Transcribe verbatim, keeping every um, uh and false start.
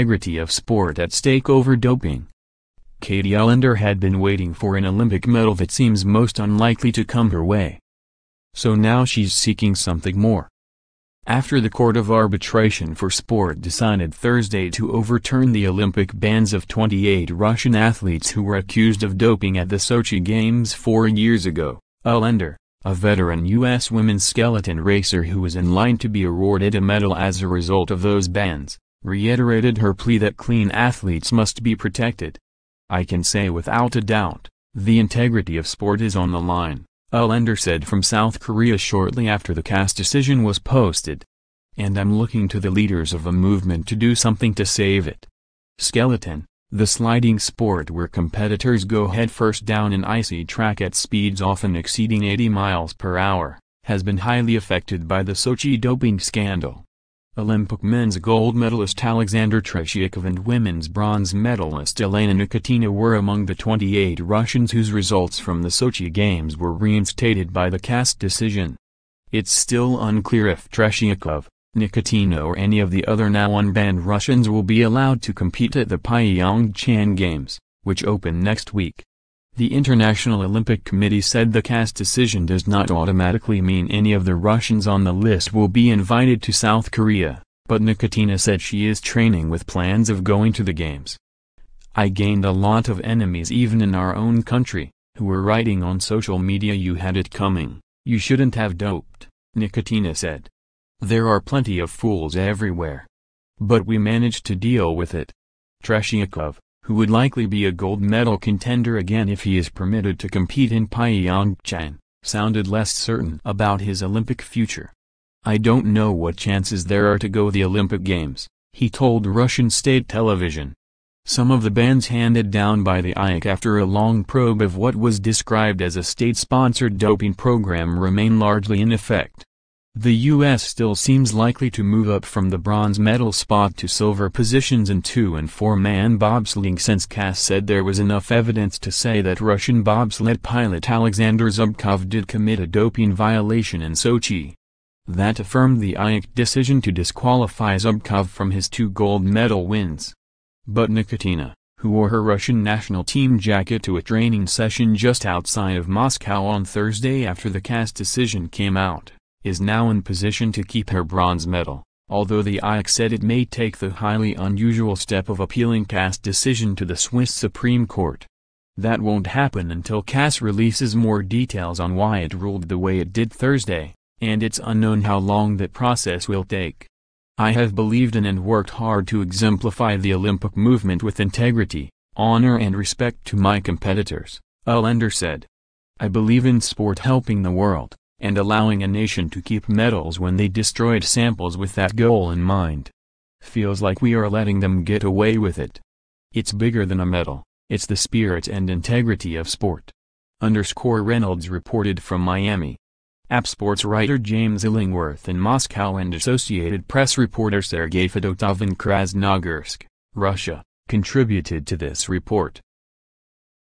integrity of sport at stake over doping. Katie Uhlaender had been waiting for an Olympic medal that seems most unlikely to come her way. So now she's seeking something more. After the Court of Arbitration for Sport decided Thursday to overturn the Olympic bans of twenty-eight Russian athletes who were accused of doping at the Sochi Games four years ago, Uhlaender, a veteran U S women's skeleton racer who was in line to be awarded a medal as a result of those bans, reiterated her plea that clean athletes must be protected. "I can say without a doubt, the integrity of sport is on the line," Uhlaender said from South Korea shortly after the C A S decision was posted. "And I'm looking to the leaders of a movement to do something to save it." Skeleton, the sliding sport where competitors go headfirst down an icy track at speeds often exceeding eighty miles per hour, has been highly affected by the Sochi doping scandal. Olympic men's gold medalist Alexander Tretyakov and women's bronze medalist Elena Nikitina were among the twenty-eight Russians whose results from the Sochi Games were reinstated by the C A S decision. It's still unclear if Trashikov, Nikitina or any of the other now unbanned Russians will be allowed to compete at the Pyeongchang Games, which open next week. The International Olympic Committee said the C A S decision does not automatically mean any of the Russians on the list will be invited to South Korea, but Nikitina said she is training with plans of going to the Games. "I gained a lot of enemies even in our own country, who were writing on social media you had it coming, you shouldn't have doped," Nikitina said. "There are plenty of fools everywhere. But we managed to deal with it." Trashikov, who would likely be a gold medal contender again if he is permitted to compete in Pyeongchang, sounded less certain about his Olympic future. "I don't know what chances there are to go the Olympic Games," he told Russian state television. Some of the bans handed down by the I O C after a long probe of what was described as a state-sponsored doping program remain largely in effect. The U S still seems likely to move up from the bronze medal spot to silver positions in two- and four-man bobsledding since C A S said there was enough evidence to say that Russian bobsled pilot Alexander Zubkov did commit a doping violation in Sochi. That affirmed the I O C decision to disqualify Zubkov from his two gold medal wins. But Nikitina, who wore her Russian national team jacket to a training session just outside of Moscow on Thursday after the C A S decision came out, is now in position to keep her bronze medal, although the I O C said it may take the highly unusual step of appealing C A S decision to the Swiss Supreme Court. That won't happen until C A S releases more details on why it ruled the way it did Thursday, and it's unknown how long that process will take. "I have believed in and worked hard to exemplify the Olympic movement with integrity, honor and respect to my competitors," Uhlaender said. "I believe in sport helping the world, and allowing a nation to keep medals when they destroyed samples with that goal in mind. Feels like we are letting them get away with it. It's bigger than a medal, it's the spirit and integrity of sport." Underscore Reynolds reported from Miami. A P Sports writer James Illingworth in Moscow and Associated Press reporter Sergei Fedotov in Krasnogorsk, Russia, contributed to this report.